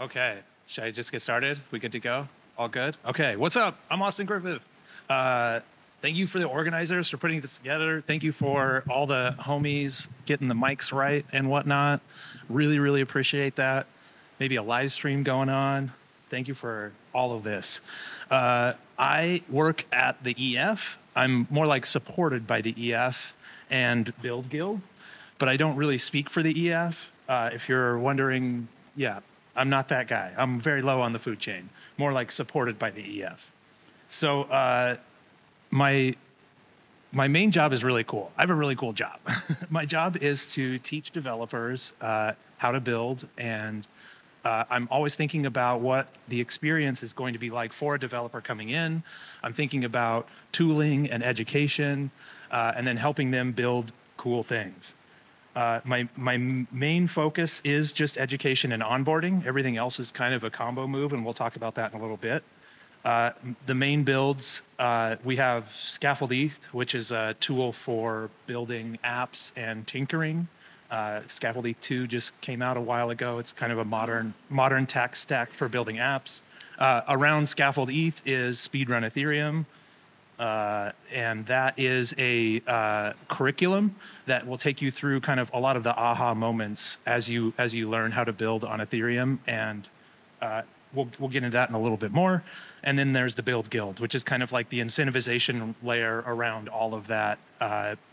Okay, should I just get started? We good to go? All good? Okay, what's up? I'm Austin Griffith. Thank you for the organizers for putting this together. Thank you for all the homies getting the mics right and whatnot. Really, really appreciate that. Maybe a live stream going on. Thank you for all of this. I work at the EF. I'm more like supported by the EF and BuidlGuidl, but I don't really speak for the EF. If you're wondering, yeah, I'm not that guy. I'm very low on the food chain, more like supported by the EF. So my main job is really cool. I have a really cool job. My job is to teach developers how to build, and I'm always thinking about what the experience is going to be like for a developer coming in. I'm thinking about tooling and education, and then helping them build cool things. My main focus is just education and onboarding. Everything else is kind of a combo move, and we'll talk about that in a little bit. The main builds, we have Scaffold ETH, which is a tool for building apps and tinkering. Scaffold ETH 2 just came out a while ago. It's kind of a modern tech stack for building apps. Around Scaffold ETH is Speedrun Ethereum, and that is a curriculum that will take you through kind of a lot of the aha moments as you learn how to build on Ethereum, and we'll get into that in a little bit more. And then there's the BuidlGuidl, which is kind of like the incentivization layer around all of that,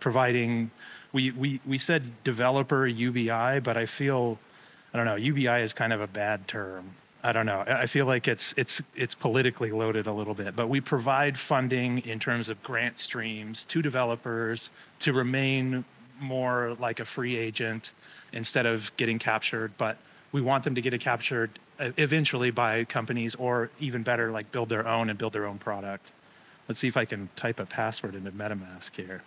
providing. We said developer UBI, but I feel, I don't know, UBI is kind of a bad term. I don't know. I feel like it's politically loaded a little bit, but we provide funding in terms of grant streams to developers to remain more like a free agent instead of getting captured. But we want them to get captured eventually by companies, or even better, like build their own and build their own product. Let's see if I can type a password into MetaMask here.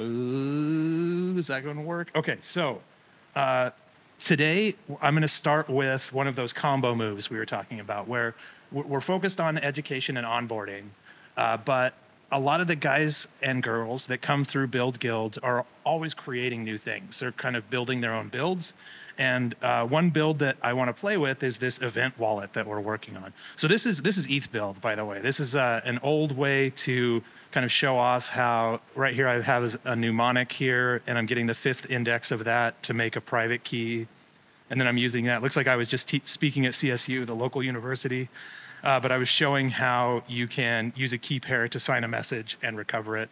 Ooh, is that going to work? Okay, so today I'm going to start with one of those combo moves we were talking about, where we're focused on education and onboarding, but a lot of the guys and girls that come through BuidlGuidl are always creating new things. They're kind of building their own builds, and one build that I want to play with is this event wallet that we're working on. So this is ETH Build, by the way. This is an old way to kind of show off how, right here I have a mnemonic here, and I'm getting the 5th index of that to make a private key. And then I'm using that. It looks like I was just speaking at CSU, the local university, but I was showing how you can use a key pair to sign a message and recover it.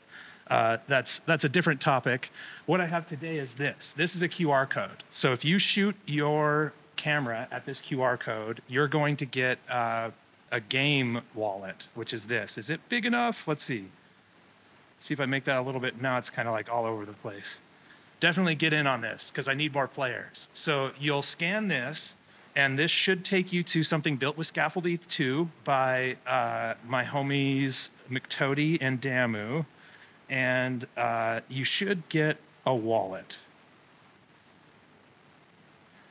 That's a different topic. What I have today is this. This is a QR code. So if you shoot your camera at this QR code, you're going to get a game wallet, which is this. Is it big enough? Let's see. See if I make that a little bit. Now it's kind of like all over the place. Definitely get in on this, because I need more players. So you'll scan this, and this should take you to something built with Scaffold ETH 2 by my homies McToady and Damu. And you should get a wallet.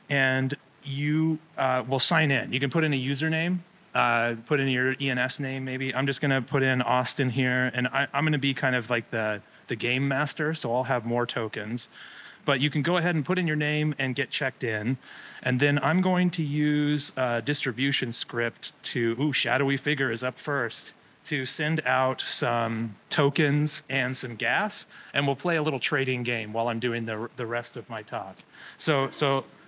And you will sign in. You can put in a username. Put in your ENS name, maybe. I'm just going to put in Austin here, and I'm going to be kind of like the game master, so I'll have more tokens. But you can go ahead and put in your name and get checked in. And then I'm going to use a distribution script to, ooh, shadowy figure is up first, to send out some tokens and some gas, and we'll play a little trading game while I'm doing the rest of my talk. So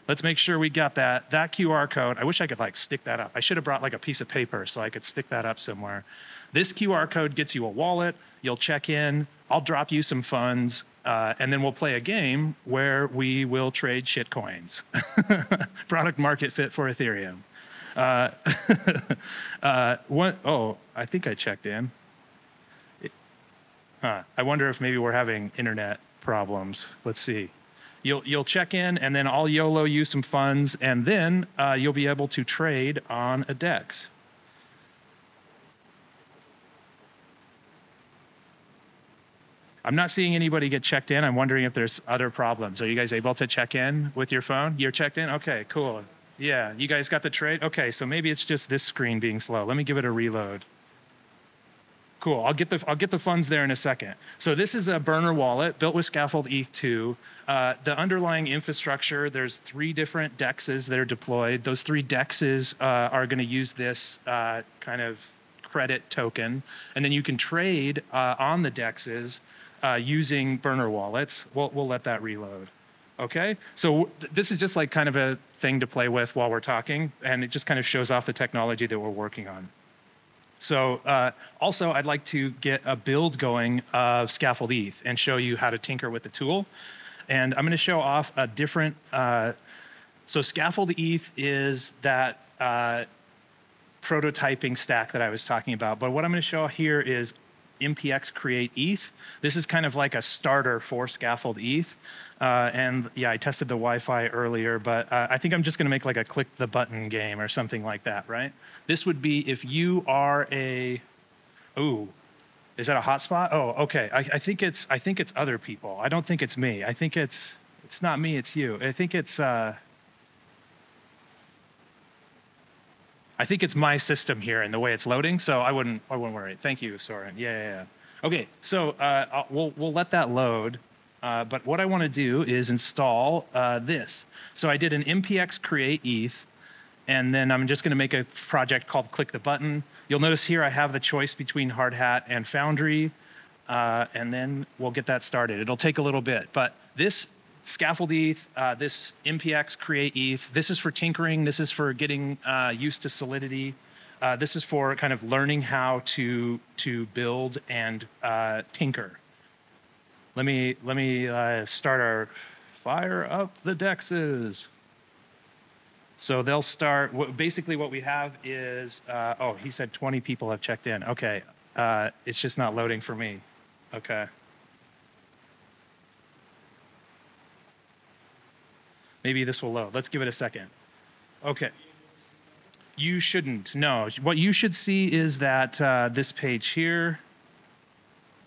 let's make sure we got that QR code. I wish I could like stick that up. I should have brought like a piece of paper so I could stick that up somewhere. This QR code gets you a wallet. You'll check in. I'll drop you some funds, and then we'll play a game where we will trade shitcoins. Product market fit for Ethereum. Oh, I think I checked in. I wonder if maybe we're having internet problems. Let's see. You'll check in, and then I'll YOLO you some funds, and then you'll be able to trade on a DEX. I'm not seeing anybody get checked in. I'm wondering if there's other problems. Are you guys able to check in with your phone? You're checked in? Okay, cool. Yeah, you guys got the trade? Okay, so maybe it's just this screen being slow. Let me give it a reload. Cool, I'll get the funds there in a second. So this is a burner wallet built with Scaffold ETH 2. The underlying infrastructure, there's 3 different DEXs that are deployed. Those 3 DEXs are gonna use this kind of credit token. And then you can trade on the DEXs using burner wallets. We'll let that reload. Okay, so this is just like kind of a thing to play with while we're talking, and it just kind of shows off the technology that we're working on. So also, I'd like to get a build going of Scaffold ETH and show you how to tinker with the tool. And I'm gonna show off a different, so Scaffold ETH is that prototyping stack that I was talking about. But what I'm gonna show here is MPX create ETH. This is kind of like a starter for Scaffold ETH. And yeah, I tested the Wi-Fi earlier, but I think I'm just gonna make like a click the button game or something like that, right? This would be if you are a, ooh, is that a hotspot? Oh, okay, I think it's other people. I don't think it's me. I think it's not me, it's you. I think it's my system here and the way it's loading, so I wouldn't worry. Thank you, Soren, yeah. Okay, so we'll let that load. But what I want to do is install this. So I did an MPX create ETH, and then I'm just going to make a project called click the button. You'll notice here I have the choice between Hardhat and Foundry, and then we'll get that started. It'll take a little bit, but this Scaffold ETH, this MPX create ETH, this is for tinkering, this is for getting used to Solidity, this is for kind of learning how to build and tinker. Let me start our fire up the DEXs. So they'll start. Basically, what we have is oh, he said 20 people have checked in. Okay, it's just not loading for me. Okay. Maybe this will load. Let's give it a second. Okay. You shouldn't. No. What you should see is that this page here.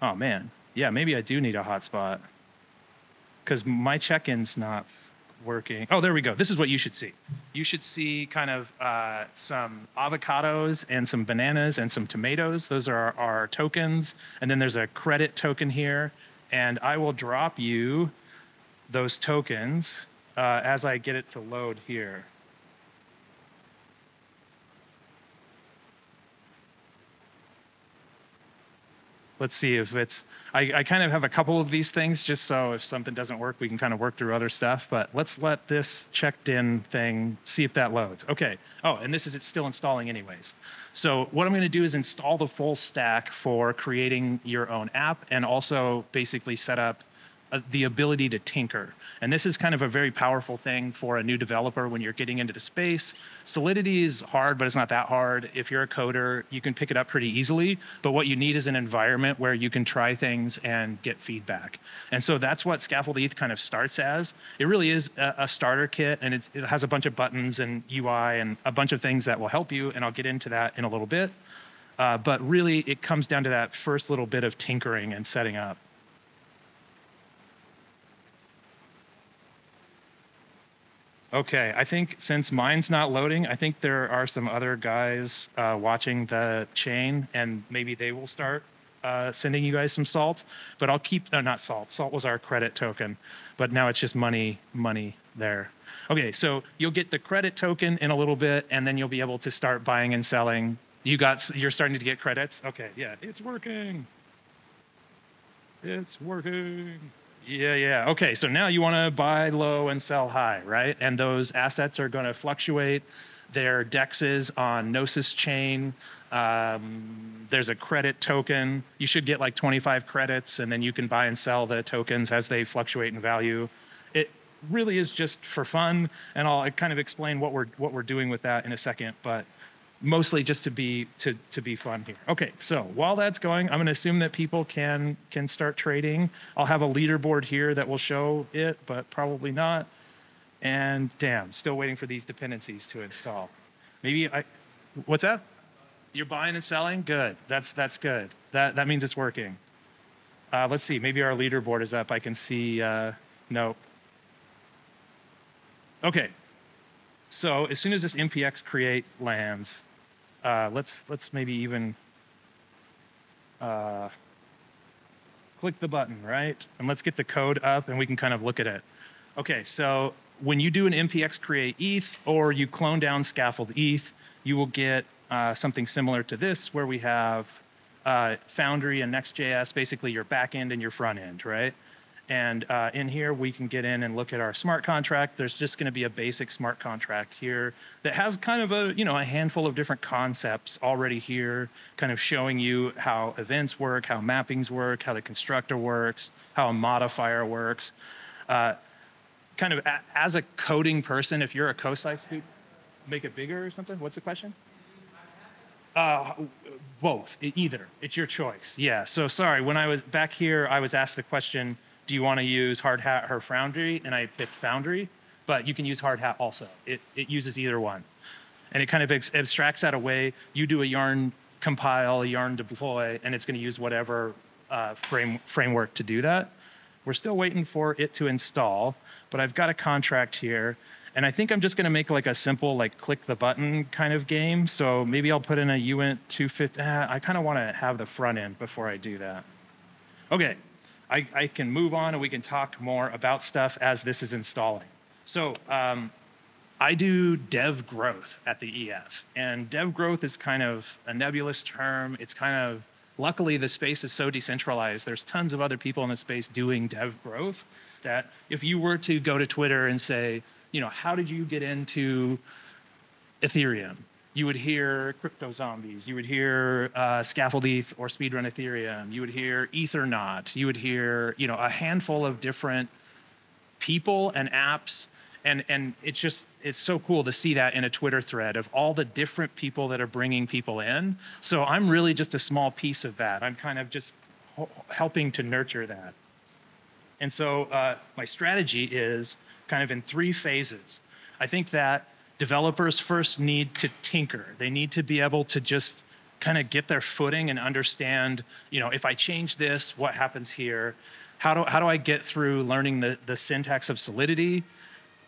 Oh man. Yeah, maybe I do need a hotspot because my check-in's not working. Oh, there we go. This is what you should see. You should see kind of some avocados and some bananas and some tomatoes. Those are our tokens. And then there's a credit token here. And I will drop you those tokens as I get it to load here. Let's see if it's, I kind of have a couple of these things just so if something doesn't work, we can kind of work through other stuff, but let's let this checked in thing, see if that loads. Okay, oh, and this is, it's still installing anyways. So what I'm gonna do is install the full stack for creating your own app and also basically set up the ability to tinker. And this is kind of a very powerful thing for a new developer when you're getting into the space. Solidity is hard, but it's not that hard. If you're a coder, you can pick it up pretty easily, but what you need is an environment where you can try things and get feedback. And so that's what Scaffold ETH kind of starts as. It really is a starter kit, and it has a bunch of buttons and UI and a bunch of things that will help you, and I'll get into that in a little bit. But really, it comes down to that first little bit of tinkering and setting up. Okay, I think since mine's not loading, I think there are some other guys watching the chain, and maybe they will start sending you guys some salt. But I'll keep, not salt. Salt was our credit token, but now it's just money there. Okay, so you'll get the credit token in a little bit, and then you'll be able to start buying and selling. You're starting to get credits. Okay, yeah, it's working. It's working. Yeah. Okay, so now you want to buy low and sell high, right? And those assets are going to fluctuate. They're DEXs on Gnosis chain. There's a credit token. You should get like 25 credits, and then you can buy and sell the tokens as they fluctuate in value. It really is just for fun, and I'll kind of explain what we're doing with that in a second, but mostly just to be fun here. Okay, so while that's going, I'm gonna assume that people can start trading. I'll have a leaderboard here that will show it, but probably not. And damn, still waiting for these dependencies to install. What's that? You're buying and selling? Good, that's good. That means it's working. Let's see, maybe our leaderboard is up. I can see, no. Okay, so as soon as this MPX create lands, let's maybe even click the button, right? And let's get the code up and we can kind of look at it. Okay, so when you do an MPX create ETH or you clone down Scaffold ETH, you will get something similar to this where we have Foundry and Next.js, basically your back end and your front end, right? And in here, we can get in and look at our smart contract. There's just going to be a basic smart contract here that has kind of a, a handful of different concepts already here, kind of showing you how events work, how mappings work, how the constructor works, how a modifier works. Kind of as a coding person, if you're a cosi student, make it bigger or something? What's the question? Both, either. It's your choice. Yeah, so sorry. When I was back here, I was asked the question, do you want to use Hardhat or Foundry? And I picked Foundry, but you can use Hardhat also. It uses either one. And it kind of abstracts that away. You do a yarn compile, a yarn deploy, and it's going to use whatever framework to do that. We're still waiting for it to install, but I've got a contract here. And I think I'm just going to make like a simple like click the button kind of game. So maybe I'll put in a uint 250. I kind of want to have the front end before I do that. Okay. I can move on and we can talk more about stuff as this is installing. So I do dev growth at the EF. And dev growth is kind of a nebulous term. It's kind of, luckily the space is so decentralized. There's tons of other people in the space doing dev growth that if you were to go to Twitter and say, how did you get into Ethereum? You would hear Crypto Zombies. You would hear Scaffold ETH or Speedrun Ethereum. You would hear Ethernaut. You would hear, a handful of different people and apps. And it's just, it's so cool to see that in a Twitter thread of all the different people that are bringing people in. So I'm really just a small piece of that. I'm kind of just helping to nurture that. And so my strategy is kind of in three phases. I think that developers first need to tinker. They need to be able to just kind of get their footing and understand, if I change this, what happens here? How do I get through learning the syntax of Solidity?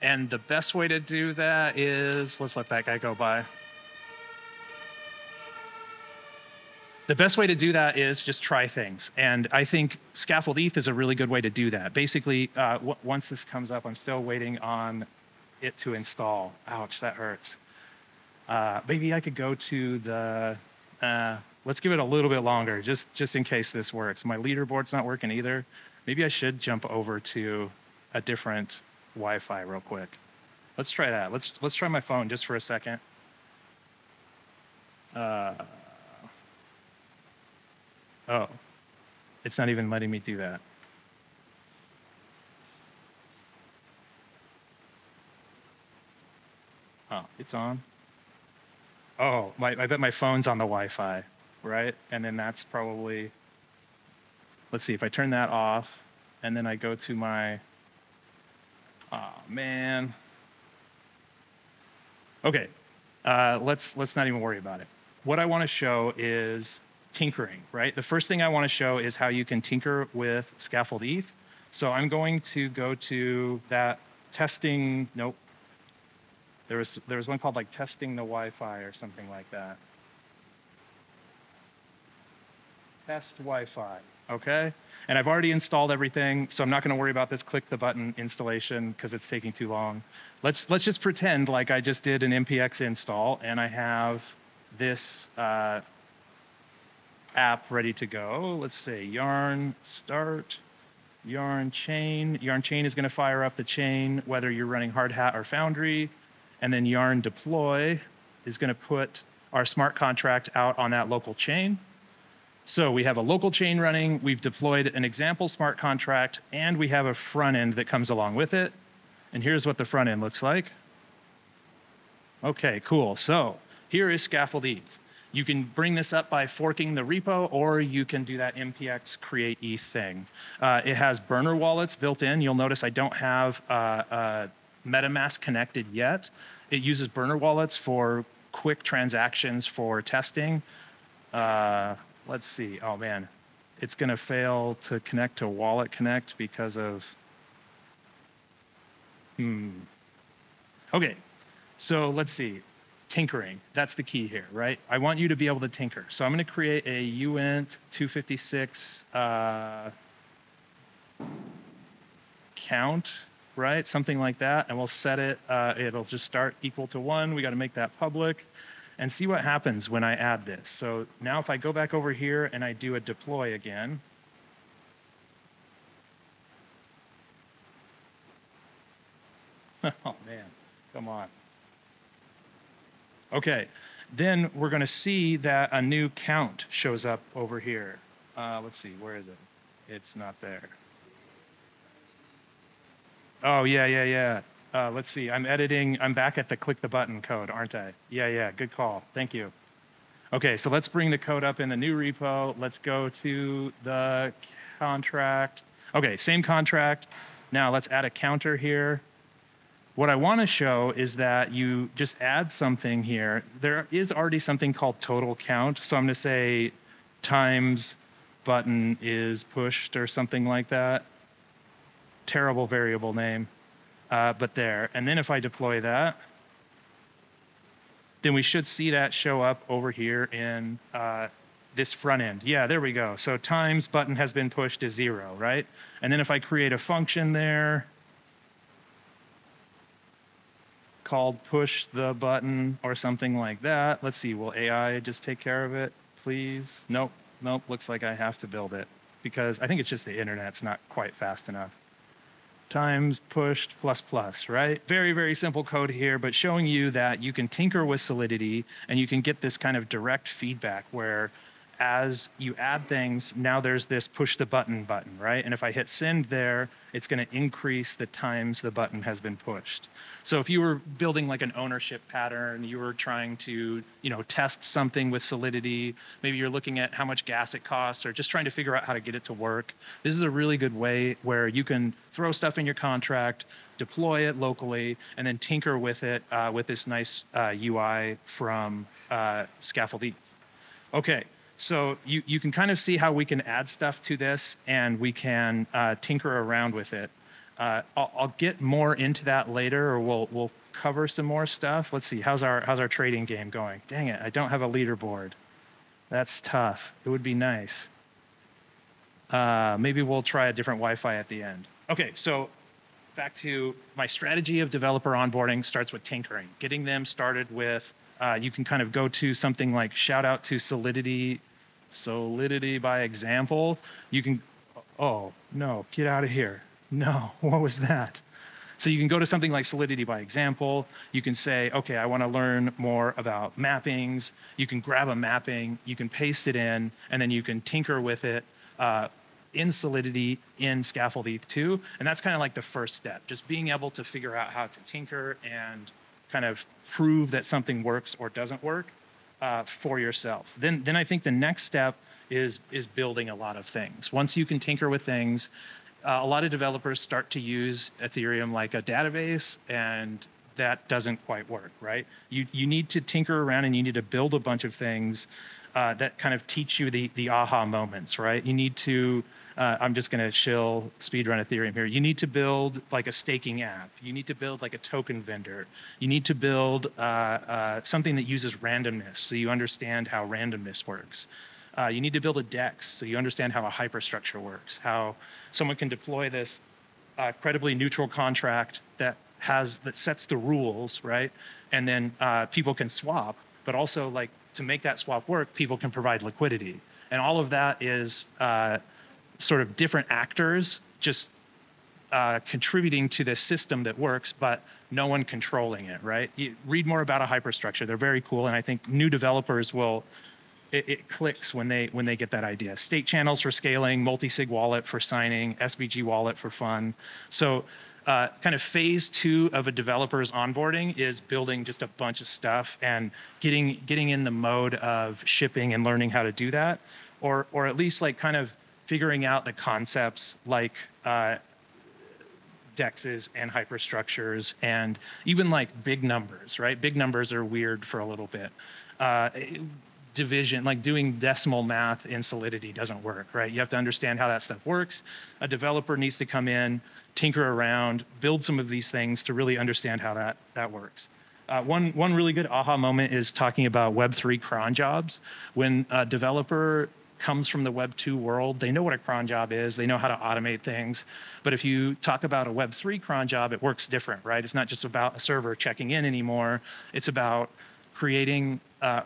And the best way to do that is, let's let that guy go by. The best way to do that is just try things. And I think Scaffold ETH is a really good way to do that. Basically, once this comes up, I'm still waiting on it to install. Ouch, that hurts. Maybe I could go to the, let's give it a little bit longer, just in case this works. My leaderboard's not working either. Maybe I should jump over to a different Wi-Fi real quick. Let's try that. Let's try my phone just for a second. Oh, it's not even letting me do that. Oh, it's on. Oh, I bet my phone's on the Wi-Fi, right? And then that's probably, let's see, if I turn that off and then I go to my, oh man. Okay, let's not even worry about it. What I want to show is tinkering, right? The first thing I want to show is how you can tinker with Scaffold ETH. So I'm going to go to that testing, nope. There was one called like testing the Wi-Fi or something like that. Test Wi-Fi, okay? And I've already installed everything, so I'm not going to worry about this click the button installation because it's taking too long. Let's just pretend like I just did an MPX install and I have this, app ready to go. Let's say yarn start, yarn chain. Yarn chain is going to fire up the chain, whether you're running Hardhat or Foundry. And then yarn deploy is going to put our smart contract out on that local chain. So we have a local chain running. We've deployed an example smart contract, and we have a front end that comes along with it. And here's what the front end looks like. Okay, cool. So here is Scaffold ETH. You can bring this up by forking the repo, or you can do that MPX create ETH thing. It has burner wallets built in. You'll notice I don't have MetaMask connected yet. It uses burner wallets for quick transactions for testing. Let's see. Oh, man. It's going to fail to connect to Wallet Connect because of... OK. So let's see. tinkering. That's the key here, right? I want you to be able to tinker. So I'm going to create a uint 256 count, right? Something like that. And we'll set it. It'll just start equal to 1. We got to make that public and see what happens when I add this. So now if I go back over here and I do a deploy again, oh man, come on. Okay, then we're going to see that a new count shows up over here. Let's see, where is it? It's not there. Oh, yeah. Let's see, I'm editing. I'm back at the click the button code, aren't I? Yeah, good call. Thank you. Okay, so let's bring the code up in the new repo. Let's go to the contract. Okay, same contract. Now let's add a counter here. What I want to show is that you just add something here. There is already something called total count. So I'm going to say times button is pushed or something like that. Terrible variable name, but there. And then if I deploy that, then we should see that show up over here in this front end. Yeah, there we go. So times button has been pushed to 0, right? And then if I create a function there, called push the button or something like that. Let's see, will AI just take care of it, please? Nope, looks like I have to build it because I think it's just the internet's not quite fast enough. Times pushed ++, right? Very, very simple code here, but showing you that you can tinker with Solidity and you can get this kind of direct feedback where as you add things, now there's this push the button button, right? And if I hit send there, it's going to increase the times the button has been pushed. So if you were building like an ownership pattern, you were trying to, test something with Solidity, maybe you're looking at how much gas it costs or just trying to figure out how to get it to work. This is a really good way where you can throw stuff in your contract, deploy it locally, and then tinker with it with this nice UI from Scaffold ETH. Okay. So you can kind of see how we can add stuff to this and we can tinker around with it. I'll get more into that later, or we'll cover some more stuff. Let's see, how's our trading game going? Dang it, I don't have a leaderboard. That's tough. It would be nice. Maybe we'll try a different Wi-Fi at the end. Okay, so back to my strategy of developer onboarding starts with tinkering, getting them started with you can kind of go to something like shout out to Solidity by example. You can, oh, no, get out of here. No, what was that? So you can go to something like Solidity by example. You can say, okay, I want to learn more about mappings. You can grab a mapping, you can paste it in, and then you can tinker with it in Solidity in Scaffold ETH 2. And that's kind of like the first step, just being able to figure out how to tinker and kind of prove that something works or doesn't work for yourself. Then I think the next step is building a lot of things. Once you can tinker with things, a lot of developers start to use Ethereum like a database, and that doesn't quite work, right? You need to tinker around and you need to build a bunch of things that kind of teach you the aha moments, right? You need to, I'm just going to shill Speedrun Ethereum here. You need to build like a staking app. You need to build like a token vendor. You need to build something that uses randomness so you understand how randomness works. You need to build a DEX so you understand how a hyperstructure works, how someone can deploy this credibly neutral contract that sets the rules, right? And then people can swap, but also like, to make that swap work, people can provide liquidity. And all of that is sort of different actors just contributing to this system that works, but no one controlling it, right? You read more about a hyperstructure. They're very cool, and I think new developers will, it clicks when they get that idea. State channels for scaling, multisig wallet for signing, SBG wallet for fun. So kind of phase 2 of a developer's onboarding is building just a bunch of stuff and getting in the mode of shipping and learning how to do that, or at least like kind of figuring out the concepts like DEXs and hyperstructures and even like big numbers, right? Big numbers are weird for a little bit. Division, like doing decimal math in Solidity doesn't work, right? You have to understand how that stuff works. A developer needs to come in, tinker around, build some of these things to really understand how that works. One really good aha moment is talking about Web3 cron jobs. When a developer comes from the Web2 world, they know what a cron job is, they know how to automate things. But if you talk about a Web3 cron job, it works different, right? It's not just about a server checking in anymore. It's about creating,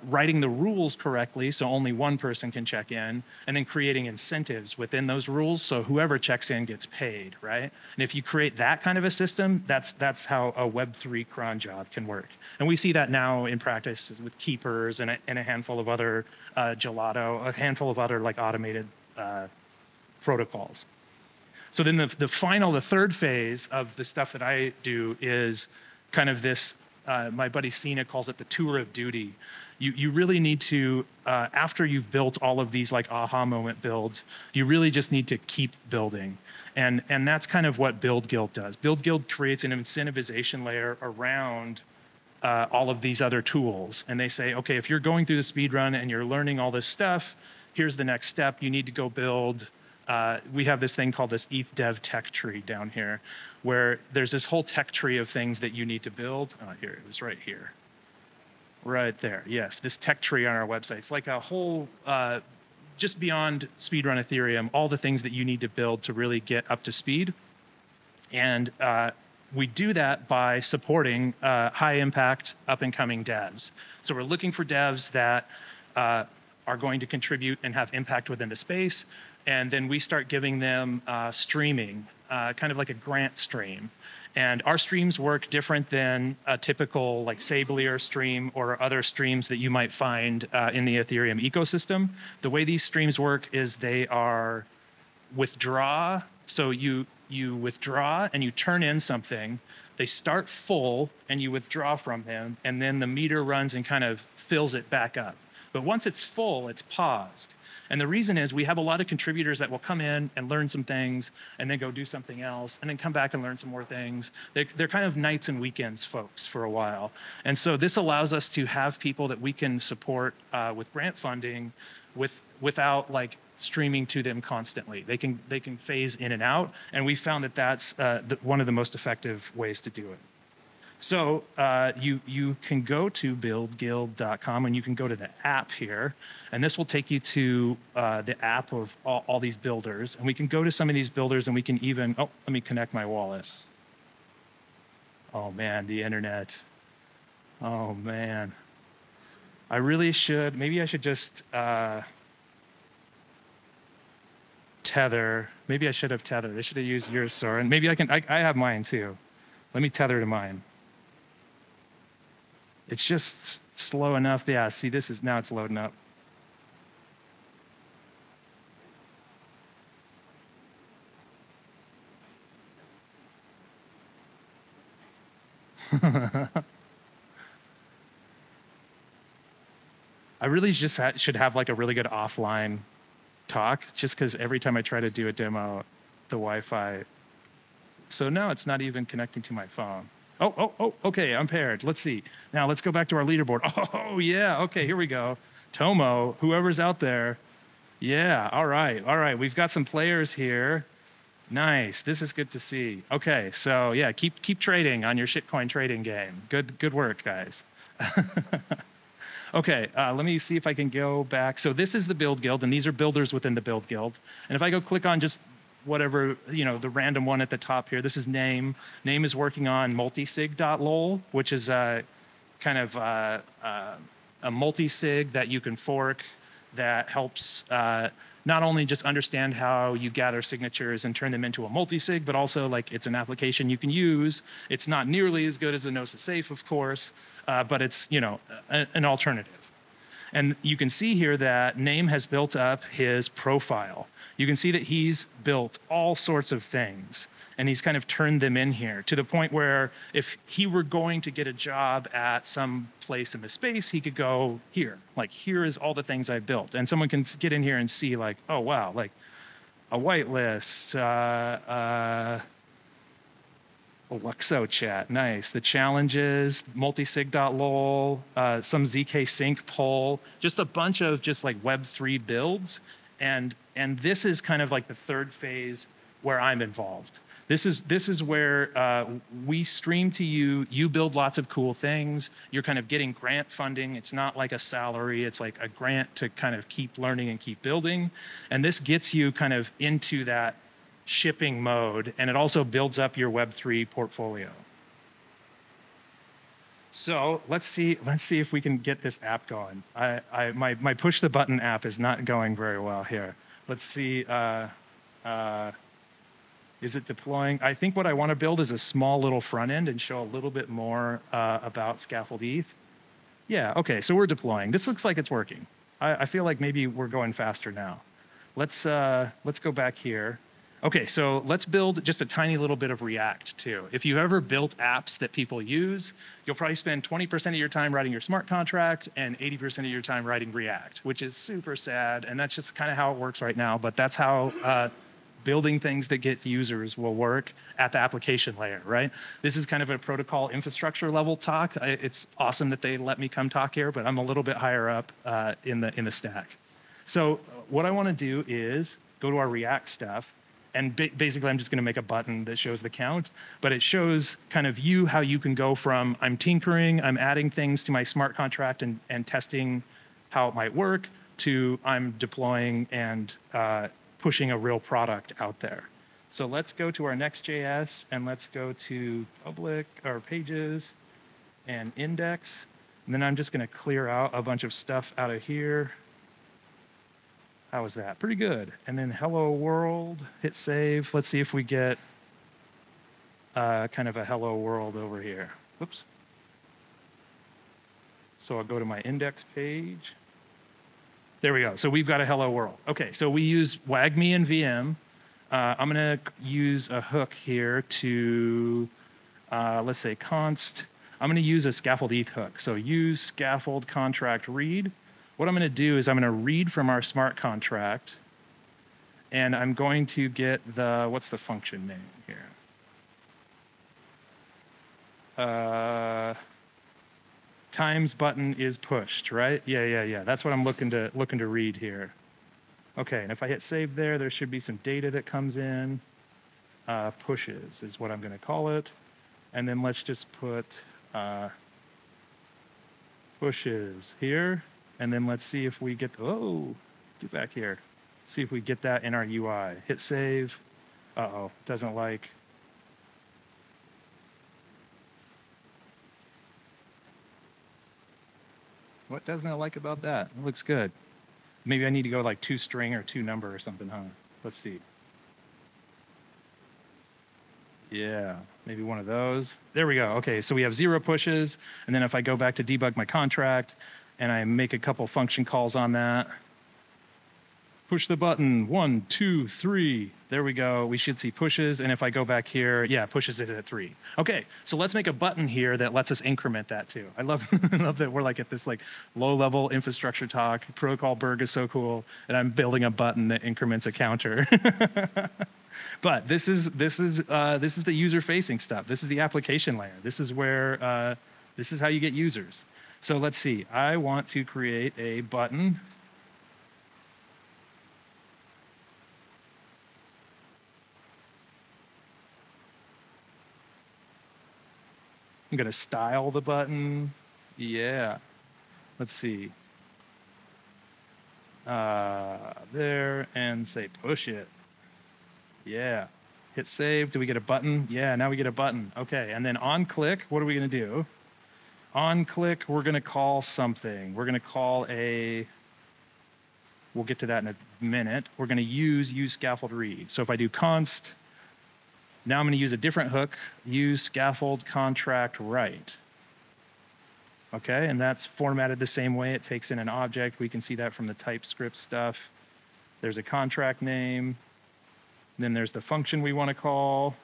writing the rules correctly so only one person can check in, and then creating incentives within those rules so whoever checks in gets paid, right? And if you create that kind of a system, that's how a Web3 cron job can work. And we see that now in practice with keepers and a handful of other Gelato, a handful of other like automated protocols. So then the third phase of the stuff that I do is kind of this, my buddy Sina calls it the tour of duty. You really need to, after you've built all of these like aha moment builds, you really just need to keep building. And that's kind of what BuidlGuidl does. BuidlGuidl creates an incentivization layer around all of these other tools. And they say, okay, if you're going through the speedrun and you're learning all this stuff, here's the next step. You need to go build. We have this thing called this ETH dev tech tree down here, where there's this whole tech tree of things that you need to build. Oh, here, it was right here. Right there, yes, this tech tree on our website. It's like a whole, just beyond Speedrun Ethereum, all the things that you need to build to really get up to speed. And we do that by supporting high impact up and coming devs. So we're looking for devs that are going to contribute and have impact within the space. And then we start giving them streaming, kind of like a grant stream. And our streams work different than a typical like Sablier stream or other streams that you might find in the Ethereum ecosystem. The way these streams work is they are withdraw. So you withdraw and you turn in something. They start full and you withdraw from them. And then the meter runs and kind of fills it back up. But once it's full, it's paused. And the reason is we have a lot of contributors that will come in and learn some things and then go do something else and then come back and learn some more things. They're kind of nights and weekends folks for a while. And so this allows us to have people that we can support with grant funding without like streaming to them constantly. They can phase in and out. And we found that that's one of the most effective ways to do it. So you can go to buildguild.com and you can go to the app here, and this will take you to the app of all these builders. And we can go to some of these builders and we can even, oh, let me connect my wallet. Oh man, the internet. Oh man. I really should, maybe I should just tether. Maybe I should have tethered. I should have used yours, Soren. Maybe I can, I have mine too. Let me tether to mine. It's just slow enough. Yeah, see, this is, now it's loading up. I really just should have like a really good offline talk, just because every time I try to do a demo, the Wi-Fi. So now it's not even connecting to my phone. Oh, okay, I'm paired. Let's see. Now let's go back to our leaderboard. Oh, yeah, okay, here we go. Tomo, whoever's out there. Yeah, all right. We've got some players here. Nice, this is good to see. Okay, so yeah, keep trading on your shitcoin trading game. Good work, guys. Okay, let me see if I can go back. So this is the BuidlGuidl, and these are builders within the BuidlGuidl. And if I go click on just whatever, you know, the random one at the top here. This is Name. Name is working on multisig.lol, which is a kind of a multisig that you can fork that helps not only just understand how you gather signatures and turn them into a multisig, but also like it's an application you can use. It's not nearly as good as the Gnosis Safe, of course, but it's, you know, an alternative. And you can see here that Name has built up his profile. You can see that he's built all sorts of things, and he's kind of turned them in here to the point where if he were going to get a job at some place in the space, he could go here. Like, here is all the things I built. And someone can get in here and see like, oh, wow, like a whitelist, Luxo chat, nice. The challenges, multisig.lol, some ZK sync poll, just a bunch of just like Web3 builds. And this is kind of like the third phase where I'm involved. This is where we stream to you. You build lots of cool things. You're kind of getting grant funding. It's not like a salary. It's like a grant to kind of keep learning and keep building. And this gets you kind of into that shipping mode. And it also builds up your Web3 portfolio. So let's see if we can get this app going. My push the button app is not going very well here. Let's see. Is it deploying? I think what I want to build is a small little front end and show a little bit more about Scaffold ETH. Yeah, okay, so we're deploying. This looks like it's working. I feel like maybe we're going faster now. Let's go back here. Okay, so let's build just a tiny little bit of React too. If you've ever built apps that people use, you'll probably spend 20% of your time writing your smart contract and 80% of your time writing React, which is super sad, and that's just kind of how it works right now, but that's how building things that get users will work at the application layer, right? This is kind of a protocol infrastructure level talk. It's awesome that they let me come talk here, but I'm a little bit higher up in the stack. So what I want to do is go to our React stuff, and basically I'm just going to make a button that shows the count, but it shows kind of you how you can go from I'm tinkering, I'm adding things to my smart contract and testing how it might work, to I'm deploying and pushing a real product out there. So let's go to our Next.js and let's go to public or pages and index. And then I'm just going to clear out a bunch of stuff out of here. How was that? Pretty good. And then hello world, hit save. Let's see if we get kind of a hello world over here. Whoops. So I'll go to my index page. There we go. So we've got a hello world. Okay, so we use WagMe and VM. I'm going to use a hook here to, let's say, const. I'm going to use a Scaffold ETH hook. So use Scaffold contract read. What I'm going to do is I'm going to read from our smart contract. And I'm going to get the, what's the function name here? Times button is pushed, right? Yeah. That's what I'm looking to read here. Okay, and if I hit save there, there should be some data that comes in. Pushes is what I'm going to call it, and then let's just put pushes here, and then let's see if we get. Oh, get back here. See if we get that in our UI. Hit save. Uh-oh, doesn't like. What doesn't I like about that? It looks good. Maybe I need to go like 2-string or 2-number or something, huh? Let's see. Yeah, maybe one of those. There we go. Okay, so we have 0 pushes. And then if I go back to debug my contract and I make a couple function calls on that, push the button, 1, 2, 3. There we go. We should see pushes. And if I go back here, yeah, pushes it at 3. Okay, so let's make a button here that lets us increment that too. I love that we're like at this like low-level infrastructure talk. Protocol Berg is so cool, and I'm building a button that increments a counter. But this is the user-facing stuff. This is the application layer. This is where this is how you get users. So let's see. I want to create a button. I'm going to style the button. Yeah. Let's see. There, and say push it. Yeah. Hit save. Do we get a button? Yeah, now we get a button. Okay, and then on click, what are we going to do? On click, we're going to call something. We're going to call a... We'll get to that in a minute. We're going to use scaffold read. So if I do const... Now I'm going to use a different hook, use scaffold contract write. Okay, and that's formatted the same way. It takes in an object. We can see that from the TypeScript stuff. There's a contract name. Then there's the function we want to call.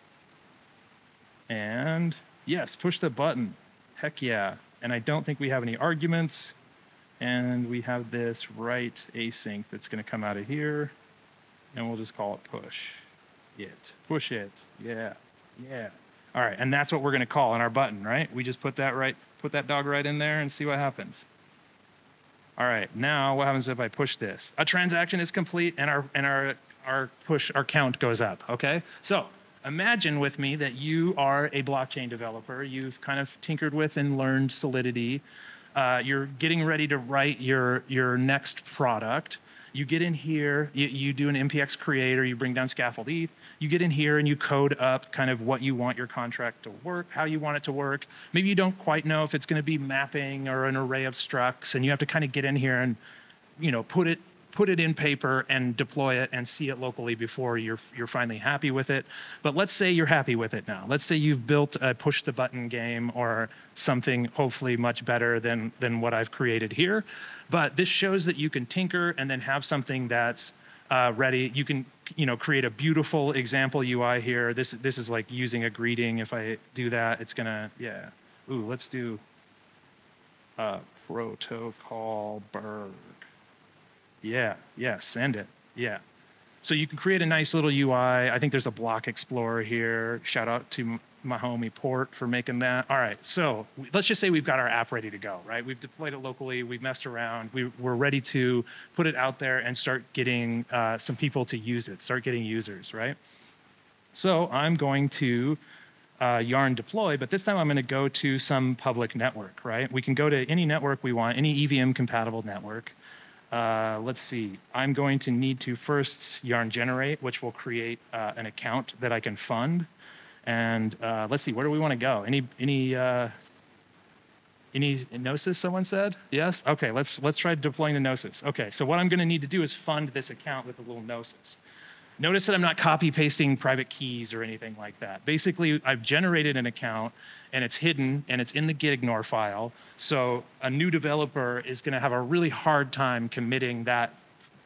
And yes, push the button. Heck yeah. And I don't think we have any arguments. And we have this write async that's going to come out of here. And we'll just call it push. It. Push it. Yeah. All right, and that's what we're going to call on our button, right? We just put that dog right in there and see what happens. All right, now what happens if I push this? A transaction is complete, and our our count goes up, okay? So imagine with me that you are a blockchain developer. You've kind of tinkered with and learned Solidity. You're getting ready to write your next product. You get in here, you do an MPX creator, you bring down Scaffold ETH, you get in here and you code up kind of what you want your contract to work, how you want it to work. Maybe you don't quite know if it's gonna be mapping or an array of structs, and you have to kind of get in here and, you know, put it in paper and deploy it and see it locally before you're finally happy with it. But let's say you're happy with it now. Let's say you've built a push-the-button game or something hopefully much better than what I've created here. But this shows that you can tinker and then have something that's ready. You can, you know, create a beautiful example UI here. This is like using a greeting. If I do that, it's gonna, yeah. Ooh, let's do protocol bird. Yeah, yeah, send it, yeah. So you can create a nice little UI. I think there's a block explorer here. Shout out to my homie Port for making that. All right, so let's just say we've got our app ready to go, right? We've deployed it locally, we've messed around, we're ready to put it out there and start getting some people to use it, start getting users, right? So I'm going to yarn deploy, but this time I'm gonna go to some public network, right? We can go to any network we want, any EVM compatible network. Let's see, I'm going to need to first yarn generate, which will create an account that I can fund. And let's see, where do we want to go? Any Gnosis, someone said? Yes? Okay, let's try deploying the Gnosis. Okay, so what I'm going to need to do is fund this account with a little Gnosis. Notice that I'm not copy-pasting private keys or anything like that. Basically, I've generated an account, and it's hidden, and it's in the gitignore file. So a new developer is going to have a really hard time committing that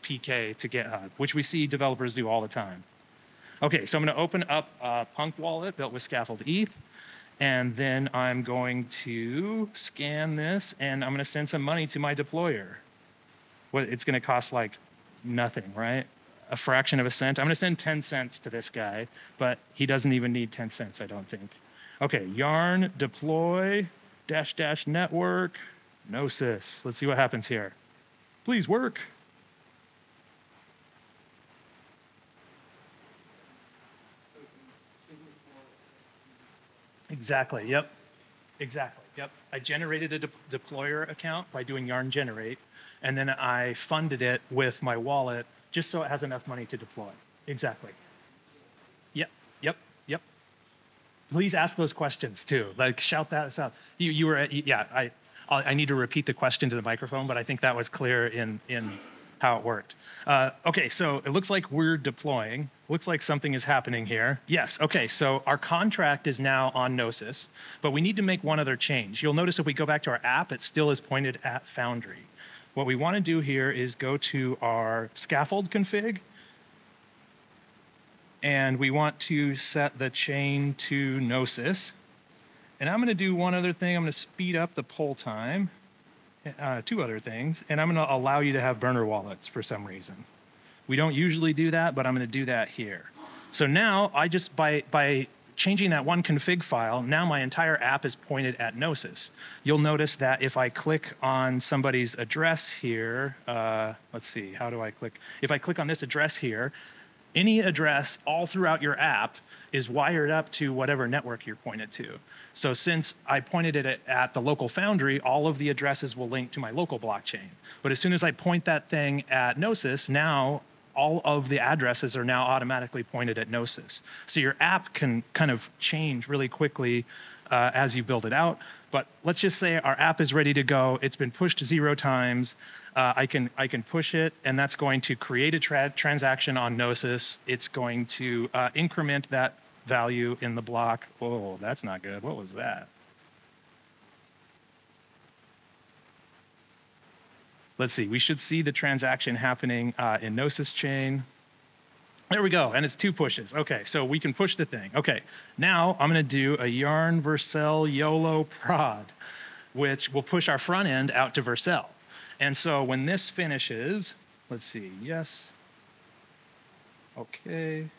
PK to GitHub, which we see developers do all the time. OK, so I'm going to open up a Punk wallet built with Scaffold ETH. And then I'm going to scan this, and I'm going to send some money to my deployer. It's going to cost like nothing, right? A fraction of a cent. I'm going to send 10 cents to this guy, but he doesn't even need 10 cents, I don't think. Okay, yarn deploy -- network Gnosis. Let's see what happens here. Please work. Exactly, yep. Exactly, yep. I generated a deployer account by doing yarn generate, and then I funded it with my wallet just so it has enough money to deploy. Exactly. Yep, yep, yep. Please ask those questions too. Like, shout that out. You were, yeah, I need to repeat the question to the microphone, but I think that was clear in how it worked. Okay, so it looks like we're deploying. Looks like something is happening here. Yes, okay, so our contract is now on Gnosis, but we need to make one other change. You'll notice if we go back to our app, it still is pointed at Foundry. What we want to do here is go to our scaffold config, and we want to set the chain to Gnosis. And I'm going to do one other thing. I'm going to speed up the poll time, two other things, and I'm going to allow you to have burner wallets for some reason. We don't usually do that, but I'm going to do that here. So now I just, by changing that one config file, now my entire app is pointed at Gnosis. You'll notice that if I click on somebody's address here, let's see, how do I click? If I click on this address here, any address all throughout your app is wired up to whatever network you're pointed to. So since I pointed it at the local Foundry, all of the addresses will link to my local blockchain. But as soon as I point that thing at Gnosis, now all of the addresses are now automatically pointed at Gnosis. So your app can kind of change really quickly as you build it out. But let's just say our app is ready to go. It's been pushed 0 times. I can push it, and that's going to create a transaction on Gnosis. It's going to increment that value in the block. Oh, that's not good. What was that? Let's see, we should see the transaction happening in Gnosis chain. There we go, and it's 2 pushes. Okay, so we can push the thing. Okay, now I'm gonna do a yarn Vercel YOLO prod, which will push our front end out to Vercel. And so when this finishes, let's see, yes, okay.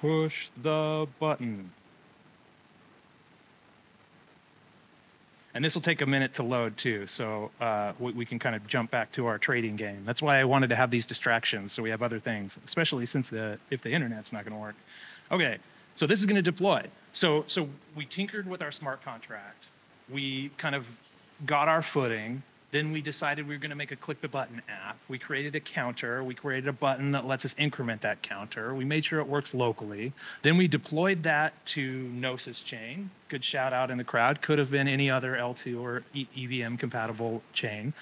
Push the button. And this will take a minute to load too, so we can kind of jump back to our trading game. That's why I wanted to have these distractions, so we have other things, especially since if the internet's not gonna work. Okay, so this is gonna deploy. So we tinkered with our smart contract. We kind of got our footing. Then we decided we were gonna make a click the button app. We created a counter. We created a button that lets us increment that counter. We made sure it works locally. Then we deployed that to Gnosis chain. Good shout out in the crowd. Could have been any other L2 or EVM compatible chain.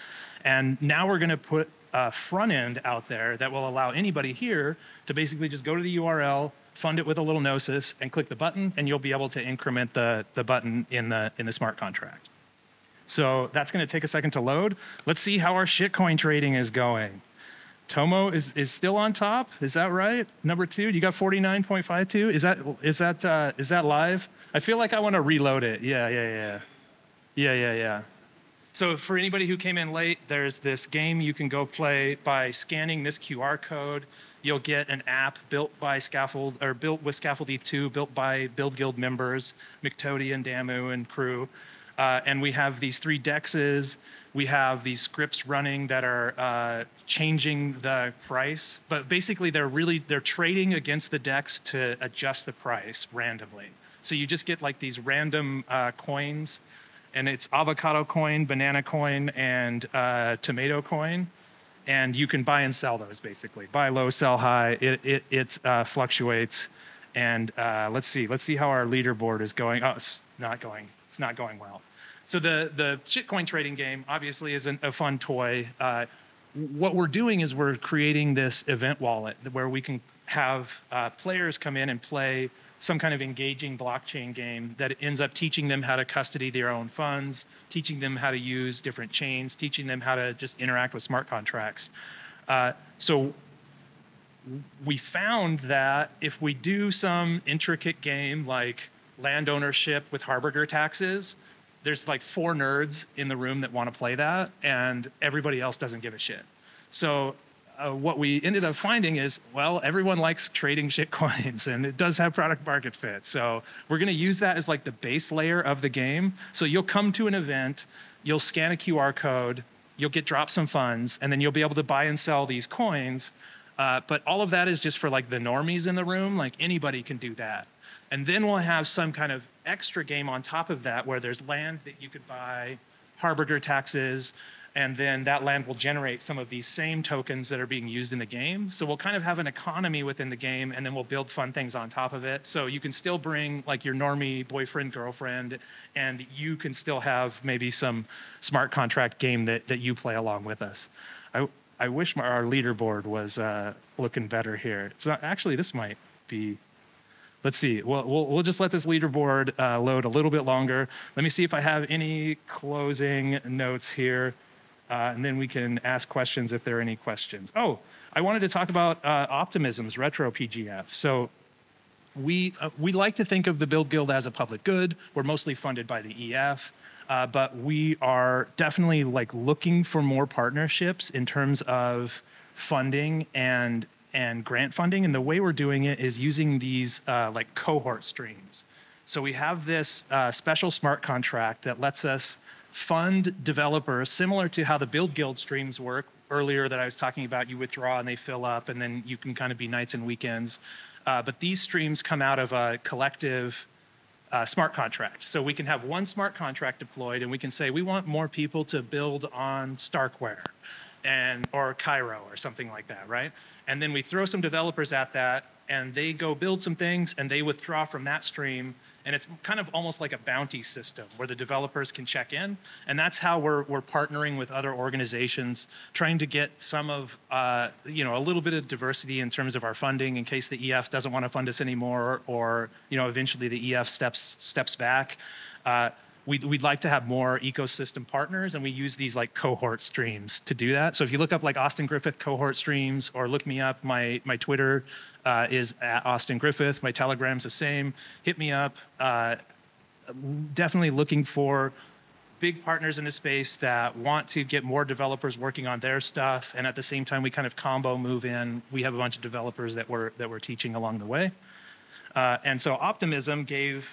And now we're gonna put a front end out there that will allow anybody here to basically just go to the URL, fund it with a little Gnosis, and click the button, and you'll be able to increment the button in the smart contract. So that's going to take a second to load. Let's see how our shitcoin trading is going. Tomo is still on top. Is that right? Number two, you got 49.52. Is that live? I feel like I want to reload it. Yeah. So for anybody who came in late, there's this game you can go play by scanning this QR code. You'll get an app built with Scaffold ETH 2, built by BuidlGuidl members, McToady and Damu and crew. And we have these 3 DEXs. We have these scripts running that are changing the price. But basically, they're trading against the DEX to adjust the price randomly. So you just get like these random coins. And it's avocado coin, banana coin, and tomato coin. And you can buy and sell those, basically. Buy low, sell high. It fluctuates. And let's see how our leaderboard is going. Oh, It's not going well. So the shitcoin trading game obviously isn't a fun toy. What we're doing is we're creating this event wallet where we can have players come in and play some kind of engaging blockchain game that ends up teaching them how to custody their own funds, teaching them how to use different chains, teaching them how to just interact with smart contracts. So we found that if we do some intricate game like land ownership with Harberger taxes, there's like 4 nerds in the room that want to play that, and everybody else doesn't give a shit. So what we ended up finding is, well, everyone likes trading shit coins, and it does have product market fit. So we're going to use that as like the base layer of the game. So you'll come to an event, you'll scan a QR code, you'll get dropped some funds, and then you'll be able to buy and sell these coins. But all of that is just for like the normies in the room. Like anybody can do that. And then we'll have some kind of extra game on top of that where there's land that you could buy, Harberger taxes, and then that land will generate some of these same tokens that are being used in the game. So we'll kind of have an economy within the game, and then we'll build fun things on top of it. So you can still bring like your normie boyfriend, girlfriend, and you can still have maybe some smart contract game that you play along with us. I wish our leaderboard was looking better here. It's not, actually, this might be... Let's see, we'll just let this leaderboard load a little bit longer. Let me see if I have any closing notes here, and then we can ask questions if there are any questions. Oh, I wanted to talk about Optimism's Retro PGF. So we like to think of the BuidlGuidl as a public good. We're mostly funded by the EF, but we are definitely like looking for more partnerships in terms of funding and grant funding, and the way we're doing it is using these like cohort streams. So we have this special smart contract that lets us fund developers similar to how the BuidlGuidl streams work earlier that I was talking about. You withdraw and they fill up, and then you can kind of be nights and weekends. But these streams come out of a collective smart contract. So we can have one smart contract deployed, and we can say we want more people to build on Starkware or Cairo or something like that, right? And then we throw some developers at that, and they go build some things, and they withdraw from that stream. And it's kind of almost like a bounty system where the developers can check in. And that's how we're partnering with other organizations, trying to get some of, a little bit of diversity in terms of our funding in case the EF doesn't want to fund us anymore, or, eventually the EF steps back. We'd like to have more ecosystem partners, and we use these like cohort streams to do that. So if you look up like Austin Griffith cohort streams, or look me up, my Twitter is at Austin Griffith, my Telegram's the same, hit me up. Definitely looking for big partners in the space that want to get more developers working on their stuff, and at the same time we kind of combo move in. We have a bunch of developers that we're teaching along the way. And so Optimism gave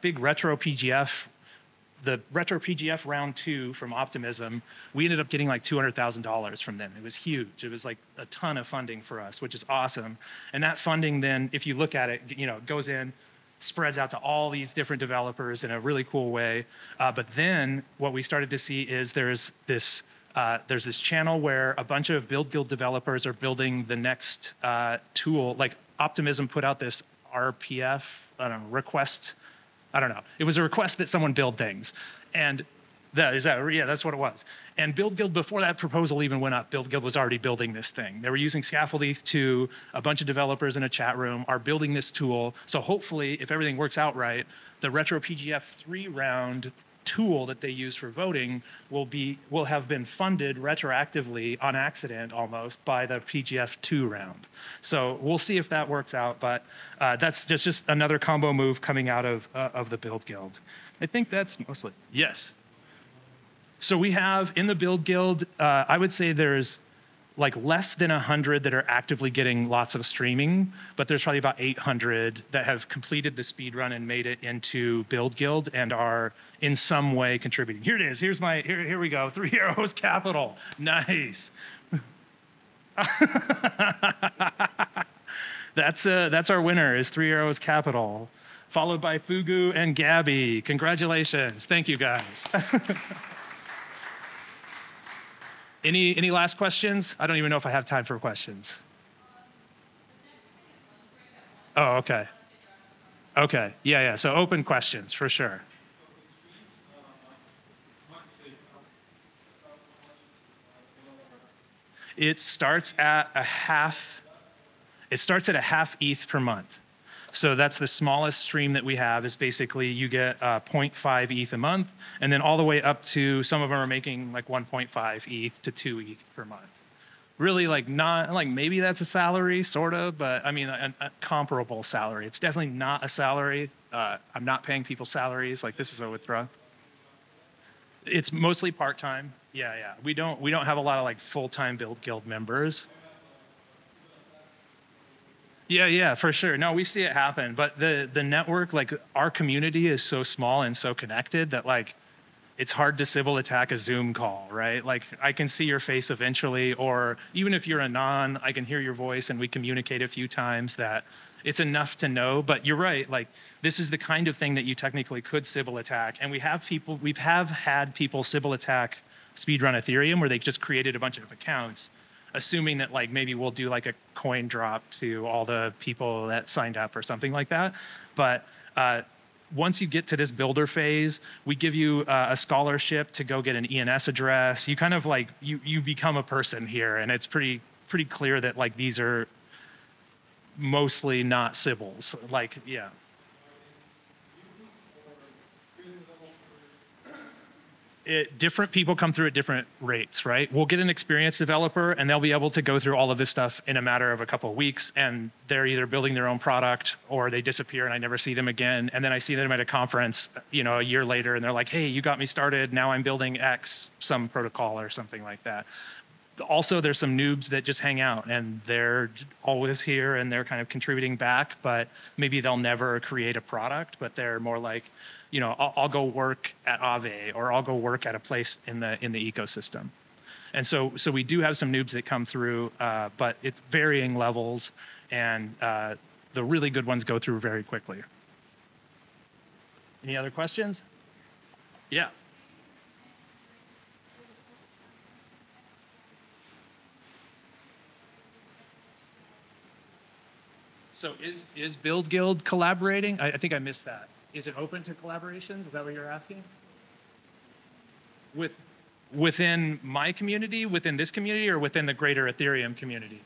big Retro PGF the Retro PGF round 2 from Optimism, we ended up getting like $200,000 from them. It was huge. It was like a ton of funding for us, which is awesome. And that funding then, if you look at it, you know, goes in, spreads out to all these different developers in a really cool way. But then what we started to see is there's this channel where a bunch of BuidlGuidl developers are building the next tool. Like Optimism put out this RPF, I don't know, request. I don't know. It was a request that someone build things. And that is that, yeah, that's what it was. And BuidlGuidl, before that proposal even went up, BuidlGuidl was already building this thing. They were using Scaffold ETH 2. A bunch of developers in a chat room are building this tool. So hopefully, if everything works out right, the Retro PGF 3 round tool that they use for voting will have been funded retroactively on accident almost by the PGF 2 round. So we'll see if that works out, but that's just another combo move coming out of the BuidlGuidl. I think that's mostly, yes. So we have in the BuidlGuidl, I would say there's like less than 100 that are actively getting lots of streaming, but there's probably about 800 that have completed the speed run and made it into BuidlGuidl and are in some way contributing. Here it is, here we go, Three Arrows Capital, nice. That's our winner, is Three Arrows Capital, followed by Fugu and Gabby. Congratulations, thank you guys. Any last questions? I don't even know if I have time for questions. Oh, okay. Okay, yeah. So open questions for sure. It starts at a half ETH per month. So that's the smallest stream that we have, is basically you get 0.5 ETH a month, and then all the way up to, some of them are making like 1.5 ETH to 2 ETH per month. Really like not, like maybe that's a salary sort of, but I mean a comparable salary. It's definitely not a salary. I'm not paying people salaries, like this is a withdrawal. It's mostly part-time, yeah. We don't have a lot of like full-time BuidlGuidl members. Yeah, for sure. No, we see it happen. But the network, like our community is so small and so connected that like it's hard to Sybil attack a Zoom call, right? Like I can see your face eventually, or even if you're a non, I can hear your voice and we communicate a few times, that it's enough to know. But you're right, like this is the kind of thing that you technically could Sybil attack. And we have people, we have had people Sybil attack Speedrun Ethereum, where they just created a bunch of accounts, assuming that like maybe we'll do like a coin drop to all the people that signed up or something like that. But once you get to this builder phase, we give you a scholarship to go get an ENS address. You kind of like, you become a person here, and it's pretty clear that like these are mostly not Sybils, like, yeah. Different people come through at different rates, right? We'll get an experienced developer and they'll be able to go through all of this stuff in a matter of a couple of weeks, and they're either building their own product or they disappear and I never see them again. And then I see them at a conference, you know, a year later, and they're like, hey, you got me started. Now I'm building X, some protocol or something like that. Also, there's some noobs that just hang out and they're always here and they're kind of contributing back, but maybe they'll never create a product, but they're more like, you know, I'll go work at Aave, or I'll go work at a place in the ecosystem. And so we do have some noobs that come through, but it's varying levels, and the really good ones go through very quickly. Any other questions? Yeah. So is BuidlGuidl collaborating? I think I missed that. Is it open to collaborations? Is that what you're asking? Within my community, within this community, or within the greater Ethereum community?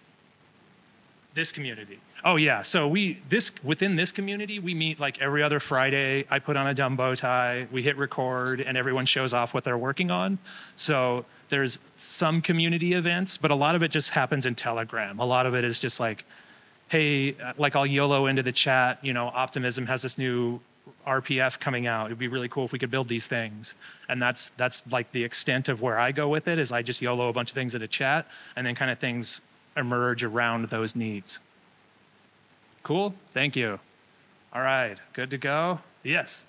This community. Oh yeah, so within this community, we meet like every other Friday. I put on a dumb bow tie, we hit record, and everyone shows off what they're working on. So there's some community events, but a lot of it just happens in Telegram. A lot of it is just like, hey, like I'll YOLO into the chat, you know, Optimism has this new RPF coming out. It'd be really cool if we could build these things. And that's like the extent of where I go with it, is I just YOLO a bunch of things in a chat, and then kind of things emerge around those needs. Cool, thank you. All right, good to go. Yes.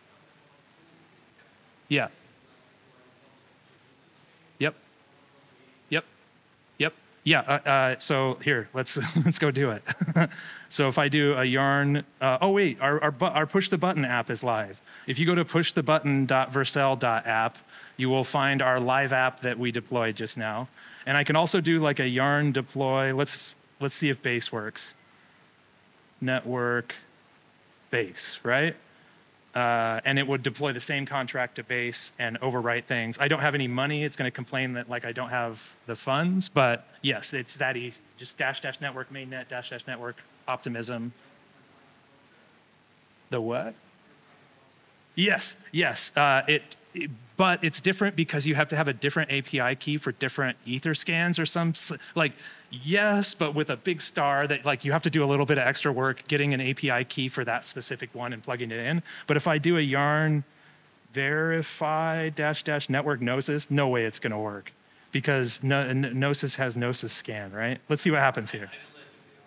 Yeah. Yep. Yep. Yep. Yeah. So here, let's go do it. So if I do a yarn, oh wait, our push the button app is live. If you go to pushthebutton.vercel.app, you will find our live app that we deployed just now. And I can also do like a yarn deploy. Let's see if Base works. Network Base, right? And it would deploy the same contract to Base and overwrite things. I don't have any money. It's going to complain that like I don't have the funds, but yes, it's that easy. Just dash dash network mainnet dash dash network Optimism. The what? Yes, yes. But it's different because you have to have a different API key for different ether scans or some like. Yes, but with a big star that like you have to do a little bit of extra work getting an API key for that specific one and plugging it in. But if I do a yarn verify dash dash network Gnosis, no way it's going to work because Gnosis has Gnosis scan, right? Let's see what happens here.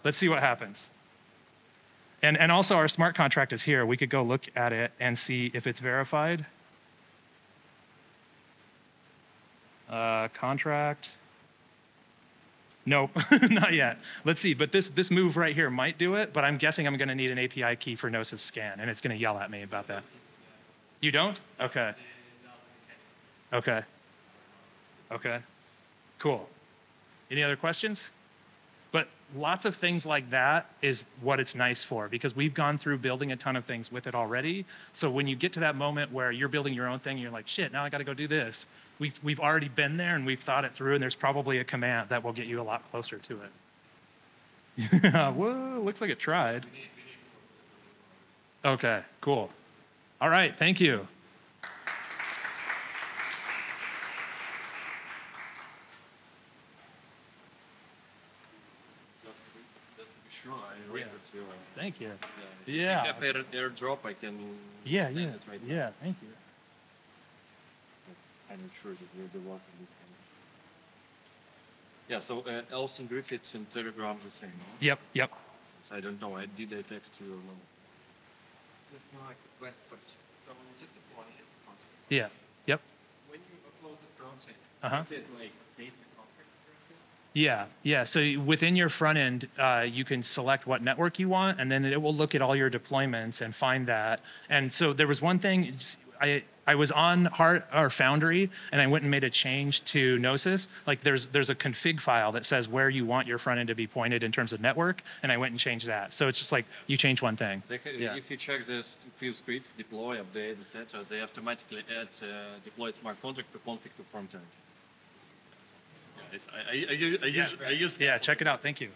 Let's see what happens. And also our smart contract is here. We could go look at it and see if it's verified. Contract. Nope, not yet. Let's see, but this move right here might do it, but I'm guessing I'm going to need an API key for Gnosis scan, and it's going to yell at me about that. You don't? Okay. Okay. Okay. Cool. Any other questions? But lots of things like that is what it's nice for, because we've gone through building a ton of things with it already. So when you get to that moment where you're building your own thing, you're like, shit, now I got to go do this. We've already been there, and we've thought it through, and there's probably a command that will get you a lot closer to it. Whoa, looks like it tried. Okay, cool. All right, thank you. Thank you. Yeah. If I have airdrop, I can send it right now. Yeah, thank you. I'm not sure that we'll be working with him. Yeah, so Austin Griffith and Telegram the same, no? Yep, yep. So I don't know, did I text you or no? Just my last question. So just deploying it to contract. Yeah, yep. When you upload the front end, is it like data contract references? Yeah, yeah. So within your front end, you can select what network you want, and then it will look at all your deployments and find that. And so there was one thing, I was on Foundry, and I went and made a change to Gnosis. Like there's a config file that says where you want your front end to be pointed in terms of network, and I went and changed that. So it's just like you change one thing. If you check this few scripts, deploy, update, etc., they automatically add deploy smart contract to config to front end. I use check it out. Thank you.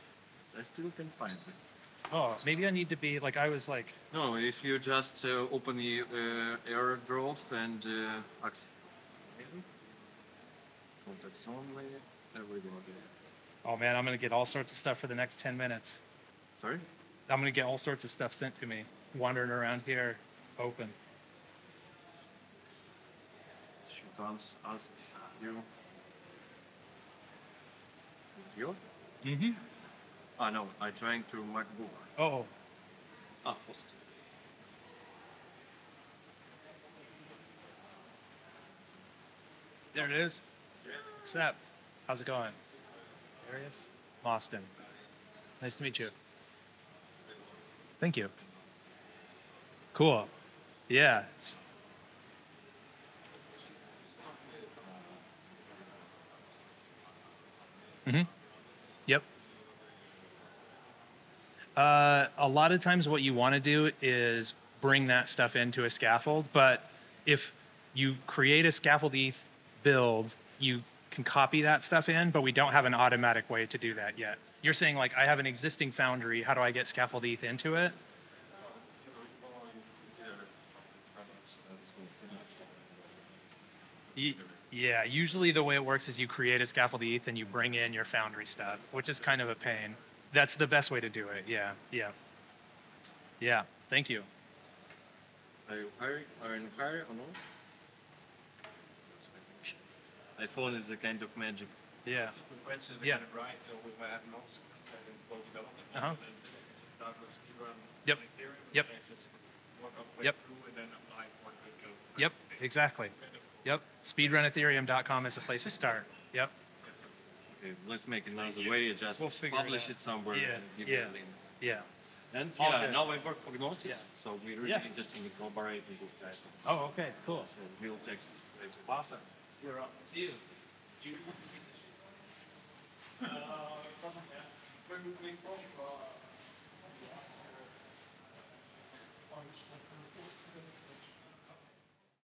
I still can find it. Oh, maybe I need to be like No, if you just open the airdrop and contacts only, there we go. Oh man, I'm gonna get all sorts of stuff for the next 10 minutes. Sorry? I'm gonna get all sorts of stuff sent to me, wandering around here, open. She wants us you. Is it you? Mm-hmm. Ah, no, I'm trying to MacBook. Oh. Ah, post. There it is. Yeah. Accept. How's it going? Darius? Austin. Nice to meet you. Thank you. Cool. Yeah. Mm-hmm. Yep. A lot of times what you want to do is bring that stuff into a scaffold, but if you create a Scaffold ETH build, you can copy that stuff in, but we don't have an automatic way to do that yet. You're saying like, I have an existing Foundry, how do I get Scaffold ETH into it? Yeah, usually the way it works is you create a Scaffold ETH and you bring in your Foundry stuff, which is kind of a pain. That's the best way to do it, yeah, yeah. Yeah, thank you. Are you hiring or no? My phone is a kind of magic. Yeah. Yeah. Right, so with my MetaMask and both development, and just start with Speedrun Ethereum, and just work up way through and then apply one code. Yep. exactly. Yep. Speedrunethereum.com is the place to start. Yep. Okay, let's make it another way. You just we'll publish it somewhere. Yeah. And you now we work for Gnosis, so we really interested in collaborating with this guy. Oh, okay, cool. So we'll text this later. Awesome. You're up. See you. Someone, yeah.